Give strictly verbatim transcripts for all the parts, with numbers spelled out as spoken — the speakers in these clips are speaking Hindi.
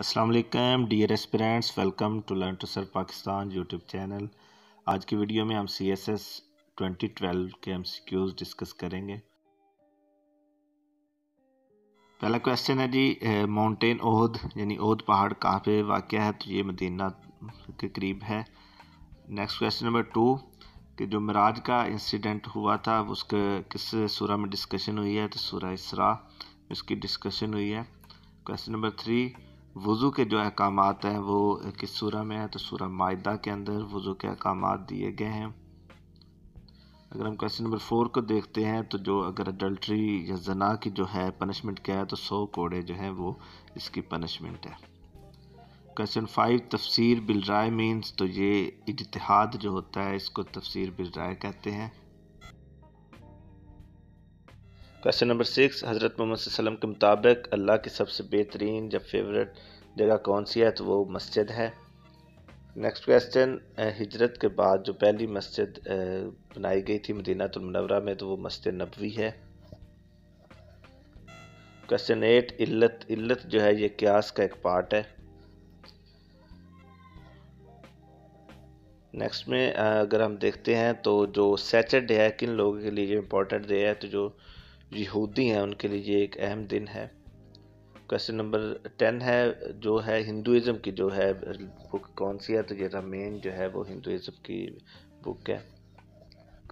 अस्सलाम वालेकुम डियर एस्पिरेंट्स, वेलकम टू लंटो सर पाकिस्तान यूट्यूब चैनल। आज की वीडियो में हम C S S twenty twelve के एमसीक्यूज डिस्कस करेंगे। पहला क्वेश्चन है जी, माउंटेन ओहद यानी ओहद पहाड़ कहाँ पे वाक़ है? तो ये मदीना के करीब है। नेक्स्ट क्वेश्चन नंबर टू, कि जो मिराज का इंसिडेंट हुआ था उसके किस सूरा में डिस्कशन हुई है? तो सूरा इसरा उसकी डिस्कशन हुई है। क्वेश्चन नंबर थ्री, वज़ू के जो अहकाम हैं वो किस सूरा में है? तो सूरा मायदा के अंदर वज़ू के अहकाम दिए गए हैं। अगर हम क्वेश्चन नंबर फोर को देखते हैं तो जो अगर अडल्ट्री या जना की जो है पनिशमेंट क्या है? तो सौ कोड़े जो हैं वो इसकी पनिशमेंट है। क्वेश्चन फाइव, तफसीर बिलराय मीन्स, तो ये इज्तिहाद जो होता है इसको तफसीर बिलराय कहते हैं। क्वेश्चन नंबर सिक्स, हज़रत मोहम्मद वसल्लम के मुताबिक अल्लाह की सबसे बेहतरीन जब फेवरेट जगह कौन सी है? तो वो मस्जिद है। नेक्स्ट क्वेश्चन, हिजरत के बाद जो पहली मस्जिद बनाई गई थी मदीनातुल मुनव्वरा में, तो वो मस्जिद नबवी है। क्वेश्चन एट, इल्लत इल्लत जो है ये क्यास का एक पार्ट है। नेक्स्ट में अगर हम देखते हैं तो जो सैटरडे है किन लोगों के लिए इम्पोर्टेंट डे है? तो जो यहूदी हैं उनके लिए एक अहम दिन है। क्वेश्चन नंबर टेन है, जो है हिंदुज़म की जो है बुक कौन सी है? तो ये मेन जो है वो हिंदुज़म की बुक है।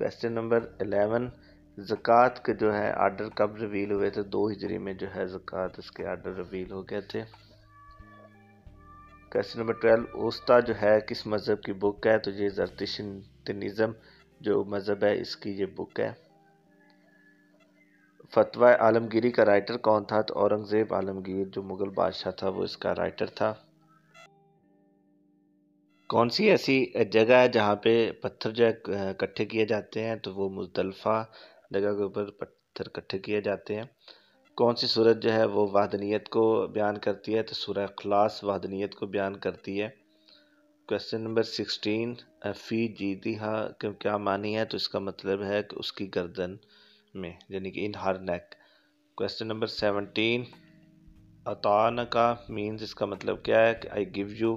क्वेश्चन नंबर एलेवन, ज़कात के जो है आर्डर कब रिवील हुए थे? दो हिजरी में जो है ज़कात इसके आर्डर रिवील हो गए थे। क्वेश्चन नंबर ट्वेल्व, उस्ता जो है किस मज़हब की बुक है? तो ये जरतिनज़म जो मज़हब है इसकी ये बुक है। फतवा़ आलमगिरी का राइटर कौन था? तो औरंगज़ेब आलमगीर जो मुग़ल बादशाह था वो इसका राइटर था। कौन सी ऐसी जगह है जहाँ पे पत्थर जो है इकट्ठे किए जाते हैं? तो वो मुजलफ़ा जगह के ऊपर पत्थर इकट्ठे किए जाते हैं। कौन सी सूरत जो है वो वहदनीयत को बयान करती है? तो सूरह इखलास वहदनीयत को बयान करती है। क्वेश्चन नंबर सिक्सटीन, फ़ी जीदिहा के क्या मानी है? तो इसका मतलब है कि उसकी गर्दन में, यानी कि in her neck. Question number seventeen, अताना का मीन्स इसका मतलब क्या है? कि आई गिव यू।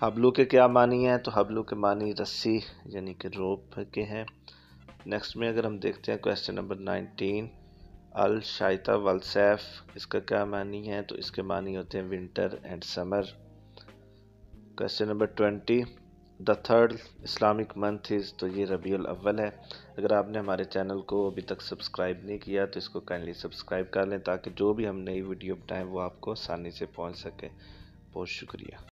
हबलू के क्या मानी है? तो हबलू के मानी रस्सी यानी कि रोप के हैं। नेक्स्ट में अगर हम देखते हैं क्वेश्चन नंबर नाइनटीन, अल शाइता वल सैफ इसका क्या मानी है? तो इसके मानी होते हैं winter and summer. Question number twenty, the third Islamic month is, तो ये रबीउल अव्वल है। अगर आपने हमारे चैनल को अभी तक सब्सक्राइब नहीं किया तो इसको काइंडली सब्सक्राइब कर लें ताकि जो भी हम नई वीडियो बनाएं वो आपको आसानी से पहुंच सके। बहुत शुक्रिया।